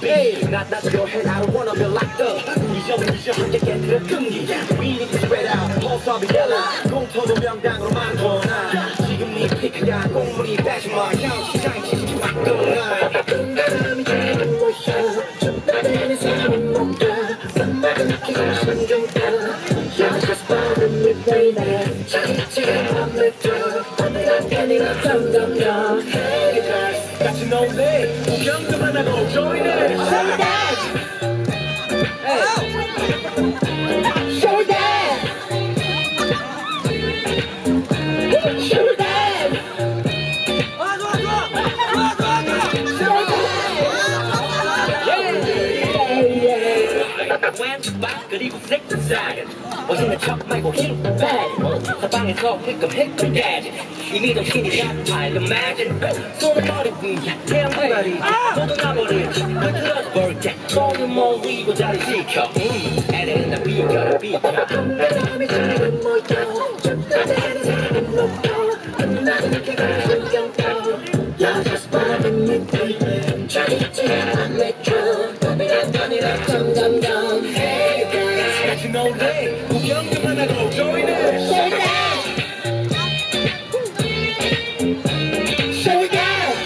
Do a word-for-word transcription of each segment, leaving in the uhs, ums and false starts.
Hey, not that your head, I don't wanna be locked up. We shall we shall 함께 깨뜨렸군요. We need to spread out, pulse up yellow. 공터도 명당으로 만들어놔. 지금 이 피크가 공물이 배지마. 시장 지식이 막도나. 어떤 바람이 지는 거야. 춥다는 사람은 뭔가. 썸마도 느끼고 신경도. 여기서 빠른 midnight. 지금 밤늦도. 밤낮 견이가 점점점. Hey guys, 같이 놀래. 우경도 만나고 join us. Shall we dance? Shall we dance? Shall we dance? Go go go! Go go go! Shall we dance? Yeah yeah yeah. 왼쪽 발 그리고 색깔 작은 멋있는 척 말고 힘 빼. 사방에서 힐끔 힐끔대지. 이미 더 힘이 나, I'll imagine. 손을 머리 위에, 태양의 날이 모두 나버린 흐트러져 볼게. 손을 모으고 자리 지켜. 애는 나 비켜라 비켜. 어떤 바람이 지는 모여 춥다는 사람은 높아. 끝나는 느끼고 신경도. 여기서 바람은 느끼네. 자리지가 안 내줘. 밤이란 밤이라 점점점. Hey girls, 같이 놀래. 구경 좀 하나고 join us. Shall we dance? Shall we dance?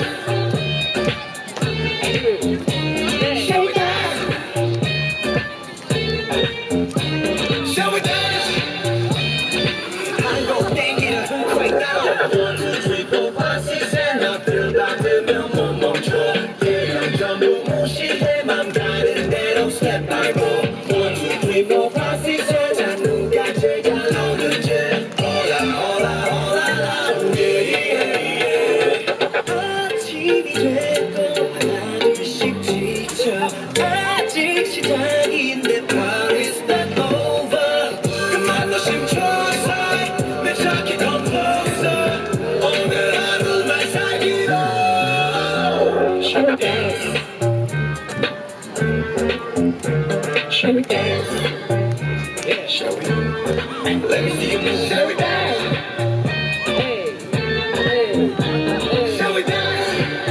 Yeah, shall we? Let me see you dance. Shall we dance? Hey, hey, hey. Shall we dance?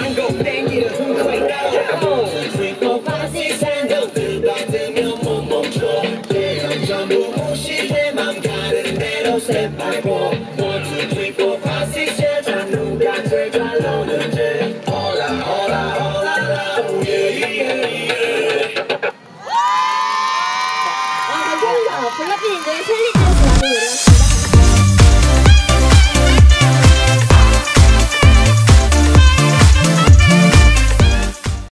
I'm gonna bang you quite down. Come on. Three, four, five, six, and go. 들어가면 못 멈춰. 내가 전부 무시해. 맘 가는 대로 step by step.